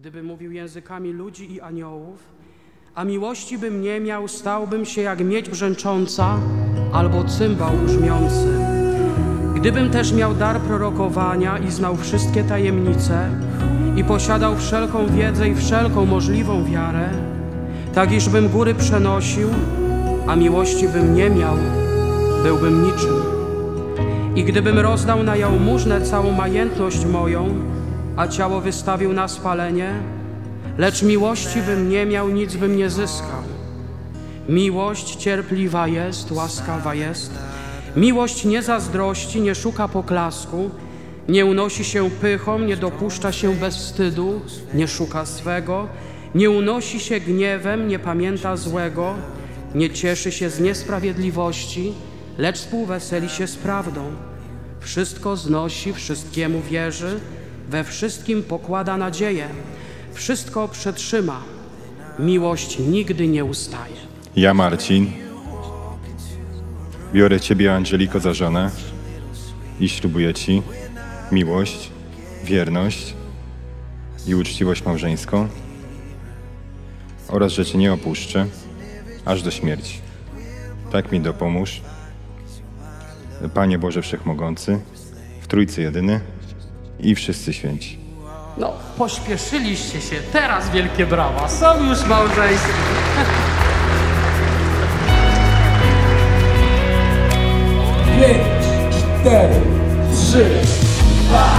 Gdybym mówił językami ludzi i aniołów, a miłości bym nie miał, stałbym się jak miedź brzęcząca albo cymbał brzmiący. Gdybym też miał dar prorokowania i znał wszystkie tajemnice i posiadał wszelką wiedzę i wszelką możliwą wiarę, tak iżbym góry przenosił, a miłości bym nie miał, byłbym niczym. I gdybym rozdał na jałmużnę całą majętność moją, a ciało wystawił na spalenie, lecz miłości bym nie miał, nic bym nie zyskał. Miłość cierpliwa jest, łaskawa jest. Miłość nie zazdrości, nie szuka poklasku, nie unosi się pychą, nie dopuszcza się bezwstydu, nie szuka swego, nie unosi się gniewem, nie pamięta złego, nie cieszy się z niesprawiedliwości, lecz współweseli się z prawdą. Wszystko znosi, wszystkiemu wierzy, we wszystkim pokłada nadzieję, wszystko przetrzyma. Miłość nigdy nie ustaje. Ja, Marcin, biorę Ciebie, Angeliko, za żonę i ślubuję Ci miłość, wierność i uczciwość małżeńską oraz, że Cię nie opuszczę aż do śmierci. Tak mi dopomóż, Panie Boże Wszechmogący, w Trójcy Jedyny i wszyscy święci. No, pośpieszyliście się, teraz wielkie brawa, są już małżeństwo. Pięć, cztery, trzy, dwa,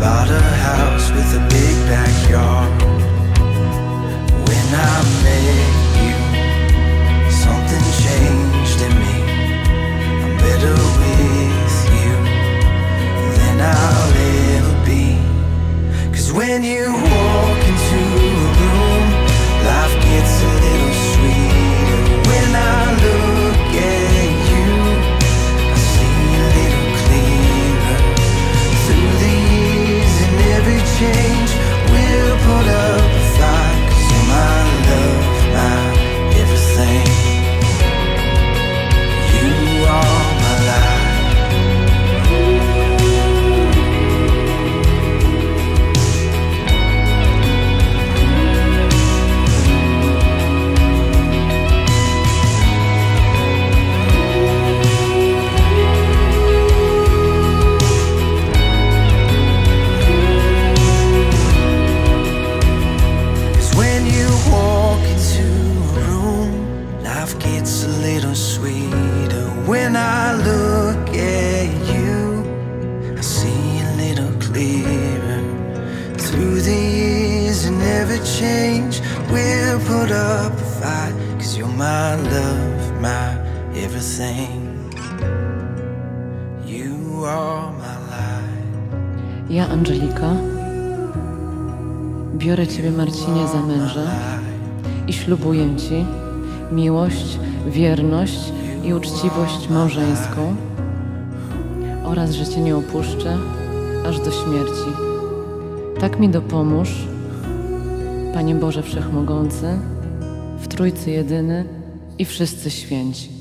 bought a house with a big backyard. When I met you, something changed in me. I'm better with you than I'll ever be. 'Cause when you walk into a room, life gets a little sweeter. When I look at you, I see a little clearer through the years. Every change will put up a fight, 'cause you're my love, my everything. You are my life. Ja, Angeliko, biorę Ciebie, Marcinie, za męża i ślubuję Ci miłość, wierność i uczciwość małżeńską oraz, że Cię nie opuszczę aż do śmierci. Tak mi dopomóż, Panie Boże Wszechmogący, w Trójcy Jedyny i wszyscy święci.